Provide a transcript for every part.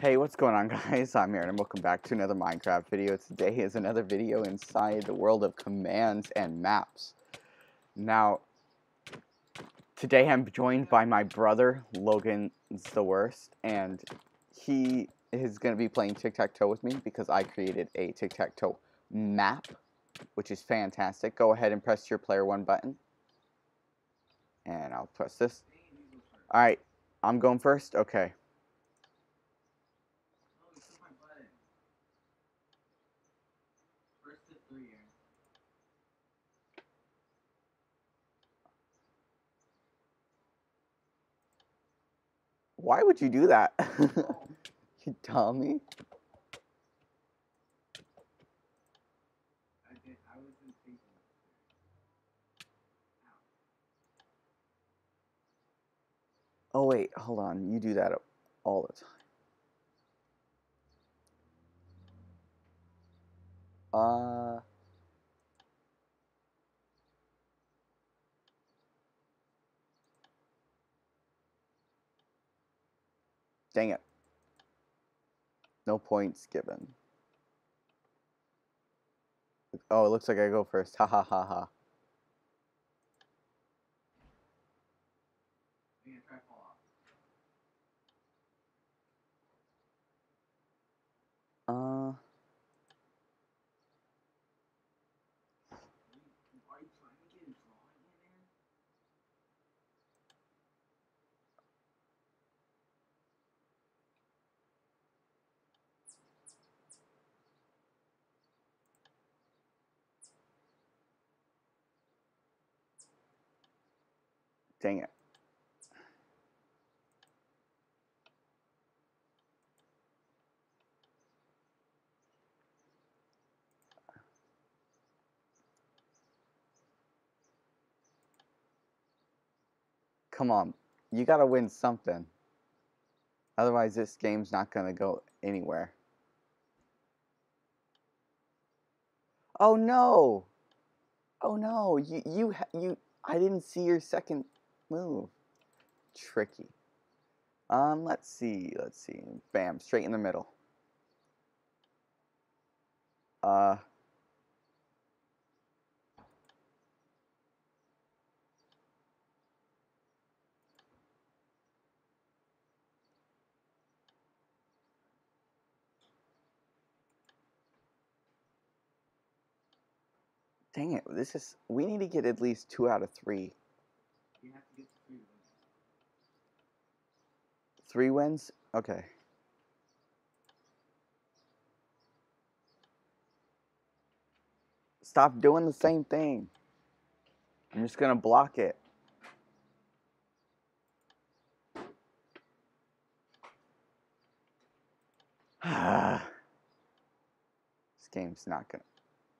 Hey, what's going on, guys? I'm Aaron and welcome back to another Minecraft video. Today is another video inside the world of commands and maps. Now, today I'm joined by my brother, Logan the Worst, and he is going to be playing tic-tac-toe with me because I created a tic-tac-toe map, which is fantastic. Go ahead and press your player one button, and I'll press this. Alright, I'm going first? Okay. Why would you do that? You dummy. Oh wait, hold on. You do that all the time. Dang it. No points given. Oh, it looks like I go first. Ha ha ha ha. Dang it. Come on. You gotta win something. Otherwise, this game's not gonna go anywhere. Oh no! Oh no! I didn't see your second move. Tricky. Let's see. Bam, straight in the middle. Dang it, we need to get at least 2 out of 3. You have to get 3 wins. 3 wins? Okay. Stop doing the same thing. I'm just gonna block it. This game's not gonna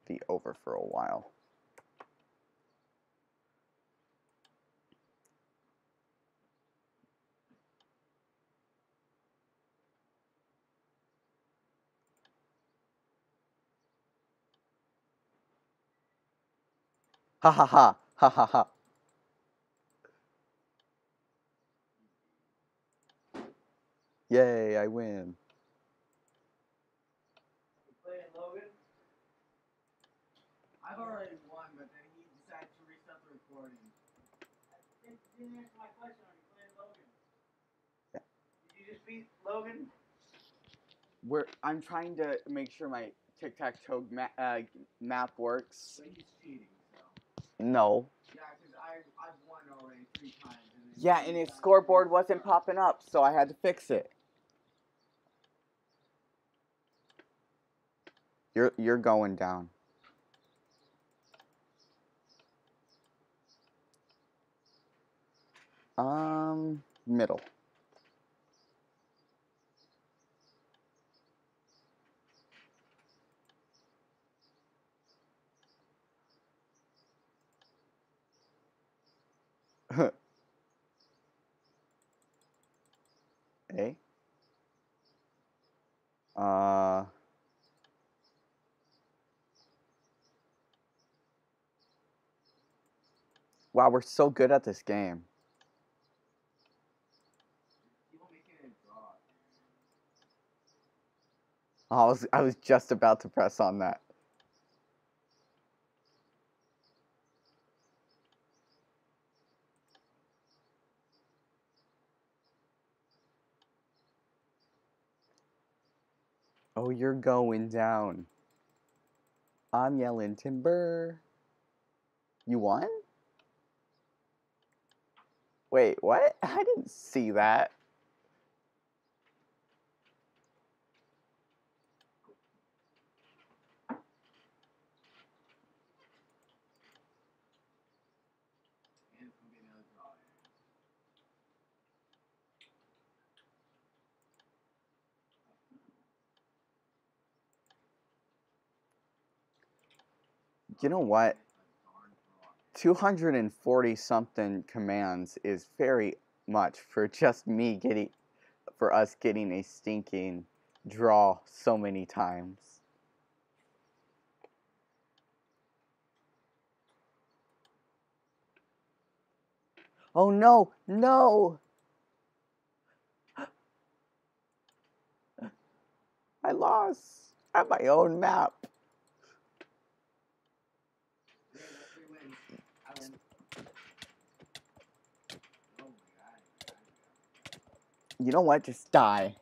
be over for a while. Ha ha ha, ha ha ha. Yay, I win. You playing Logan? I've already won, but then he decided to restart the recording. You didn't answer my question. Are you playing Logan? Yeah. Did you just beat Logan? I'm trying to make sure my tic-tac-toe map works. He's cheating. No. Yeah, because I've won already 3 times. Yeah, and his scoreboard wasn't popping up, so I had to fix it. You're going down. Middle. Hey. Wow, we're so good at this game. Oh, I was just about to press on that. Oh, you're going down. I'm yelling timber. You won? Wait, what? I didn't see that. You know what? 240 something commands is very much for just me getting, for us getting a stinking draw so many times. Oh no, no! I lost at my own map. You know what? Just die.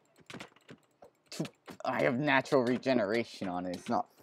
I have natural regeneration on it. It's not